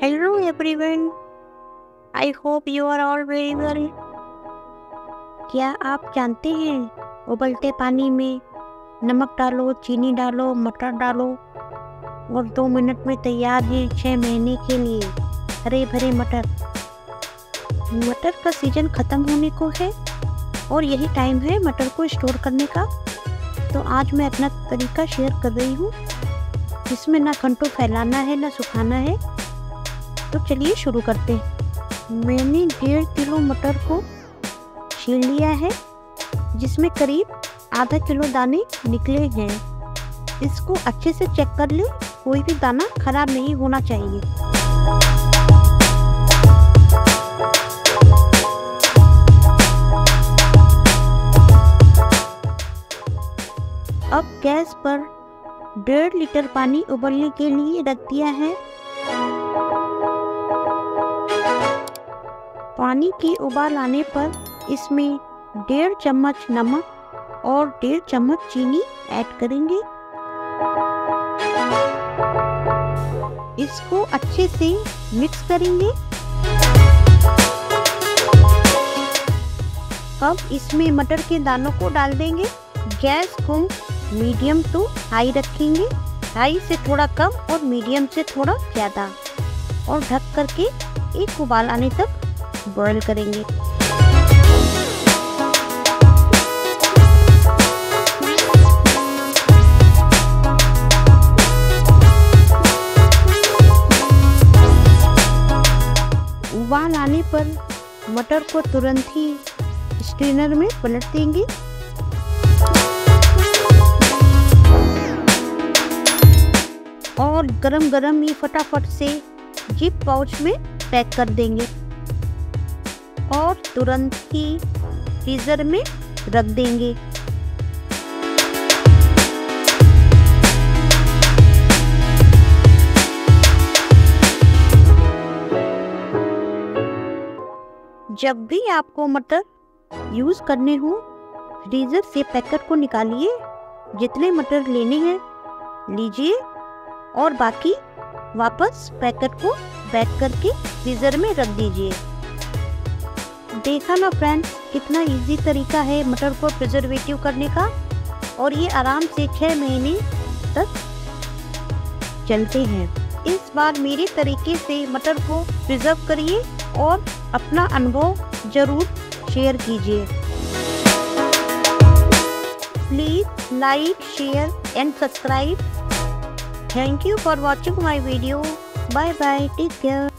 Hello everyone, I hope you are all very well। क्या आप जानते हैं उबलते पानी में नमक डालो, चीनी डालो, मटर डालो और 2 मिनट में तैयार है 6 महीने के लिए हरे भरे मटर। मटर का सीजन ख़त्म होने को है और यही टाइम है मटर को स्टोर करने का, तो आज मैं अपना तरीका शेयर कर रही हूँ जिसमें ना घंटों फैलाना है ना सुखाना है। तो चलिए शुरू करते हैं। मैंने 1.5 किलो मटर को छील लिया है जिसमें करीब ½ किलो दाने निकले हैं। इसको अच्छे से चेक कर लें, कोई भी दाना खराब नहीं होना चाहिए। अब गैस पर 1.5 लीटर पानी उबलने के लिए रख दिया है। पानी की उबाल आने पर इसमें 1.5 चम्मच नमक और 1.5 चम्मच चीनी ऐड करेंगे। इसको अच्छे से मिक्स करेंगे। अब इसमें मटर के दानों को डाल देंगे। गैस को मीडियम टू हाई रखेंगे, हाई से थोड़ा कम और मीडियम से थोड़ा ज़्यादा, और ढक करके एक उबाल आने तक बॉयल करेंगे। उबाल आने पर मटर को तुरंत ही स्ट्रेनर में पलट देंगे। और गरम गरम ये फटाफट से जिप पाउच में पैक कर देंगे और तुरंत ही फ्रीजर में रख देंगे। जब भी आपको मटर यूज करने हो, फ्रीजर से पैकेट को निकालिए, जितने मटर लेने हैं लीजिए और बाकी वापस पैकेट को पैक करके फ्रीजर में रख दीजिए। देखा ना फ्रेंड्स, कितना इजी तरीका है मटर को प्रिजर्वेटिव करने का, और ये आराम से 6 महीने तक चलते हैं। इस बार मेरे तरीके से मटर को प्रिजर्व करिए और अपना अनुभव ज़रूर शेयर कीजिए। Please like, share and subscribe. Thank you for watching my video. Bye bye, take care.